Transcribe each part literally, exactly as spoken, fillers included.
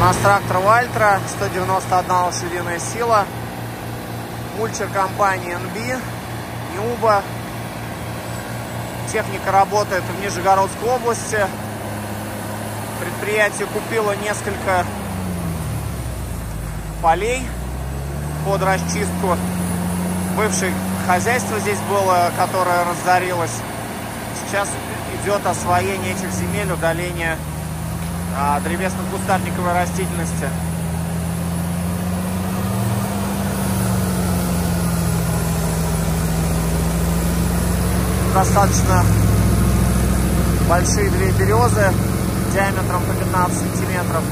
У нас трактор Valtra, сто девяносто одна лошадиная сила, мульчер компании эн би, Ниуба. Техника работает в Нижегородской области. Предприятие купило несколько полей под расчистку. Бывшее хозяйство здесь было, которое разорилось. Сейчас идет освоение этих земель, удаление а, древесно-кустарниковой растительности. Достаточно большие две березы диаметром по пятнадцать сантиметров.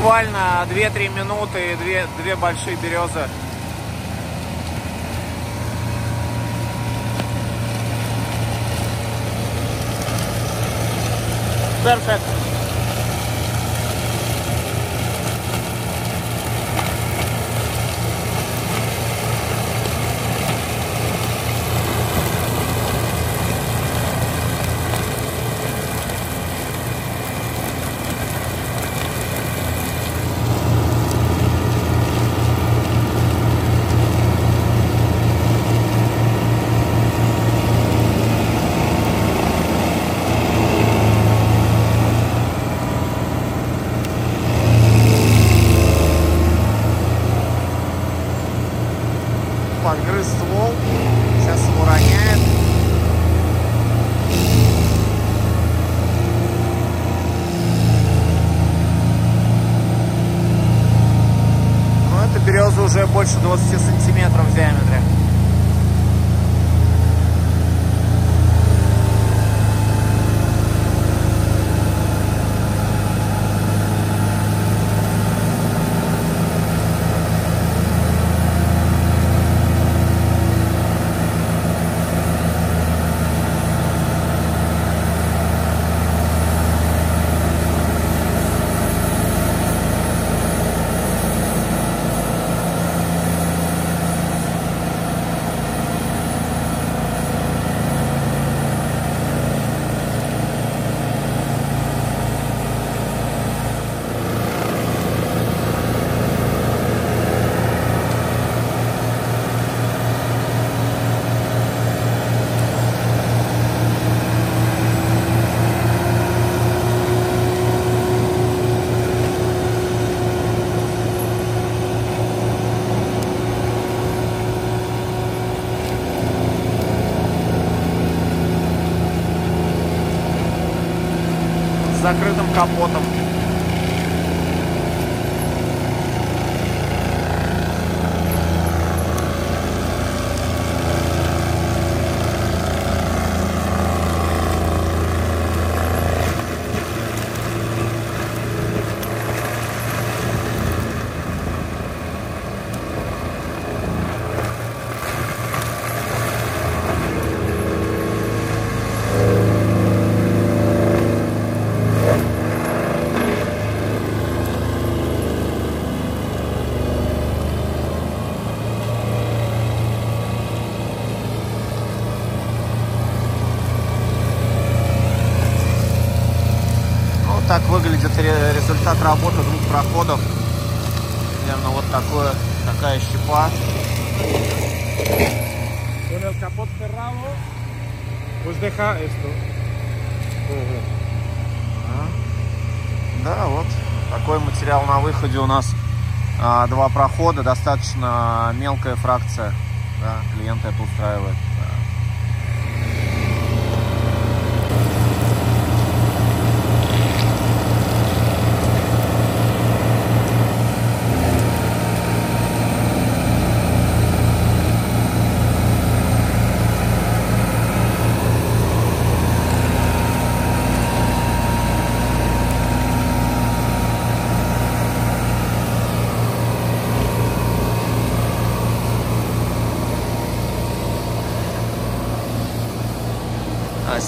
Буквально две-три минуты и две, две большие березы. Perfect. Подгрыз ствол, сейчас его роняет. Но эта береза уже больше двадцати сантиметров в диаметре. закрытым капотом. Так выглядит результат работы двух проходов. Примерно вот такое, такая щепа. Да, вот такой материал на выходе у нас. А, два прохода, достаточно мелкая фракция. Да, клиента это устраивает.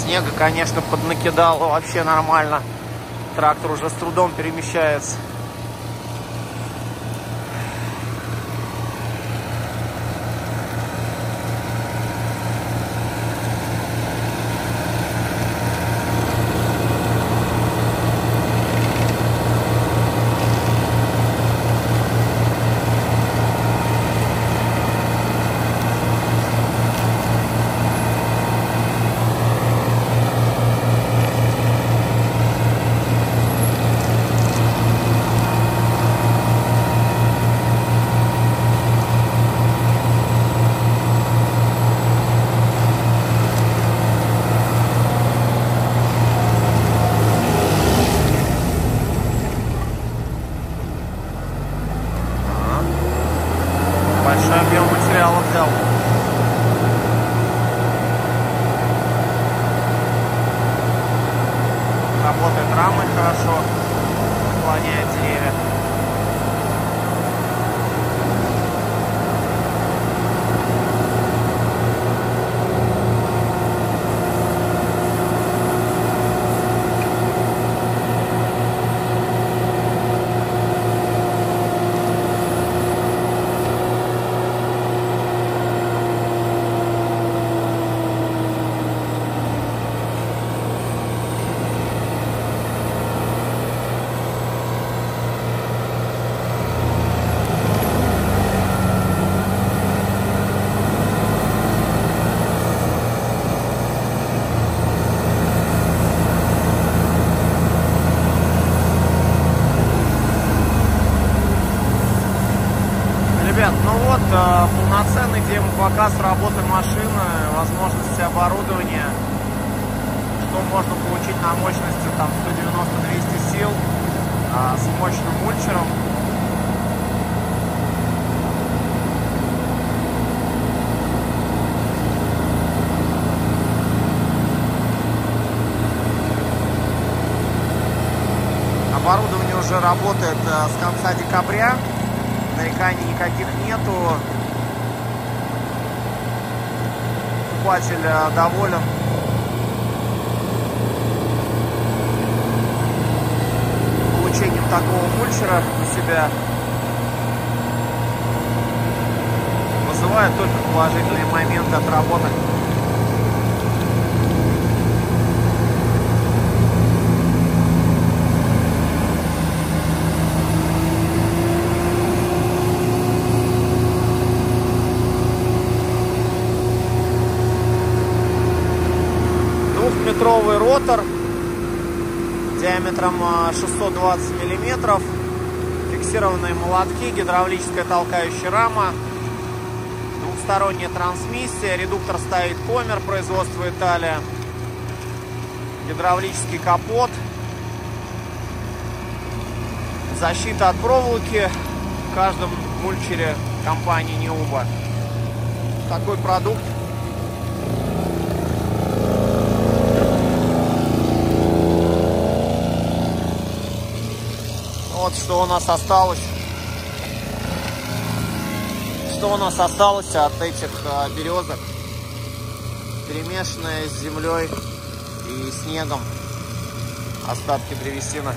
Снега, конечно, поднакидало вообще нормально. Трактор уже с трудом перемещается. Полноценный демопоказ работы машины, возможности оборудования, что можно получить на мощности там сто девяносто - двести сил, а, с мощным мульчером. Оборудование уже работает а, с конца декабря. Нареканий никаких нету. Покупатель доволен. Получением такого мульчера у себя вызывает только положительные моменты от работы. Метровый ротор диаметром шестьсот двадцать миллиметров, фиксированные молотки, гидравлическая толкающая рама, двухсторонняя трансмиссия, редуктор стоит Комер, производство Италия, гидравлический капот, защита от проволоки в каждом мульчере компании Ниуба. Такой продукт. Вот что у нас осталось. Что у нас осталось от этих березок, перемешанное с землей и снегом, остатки древесины.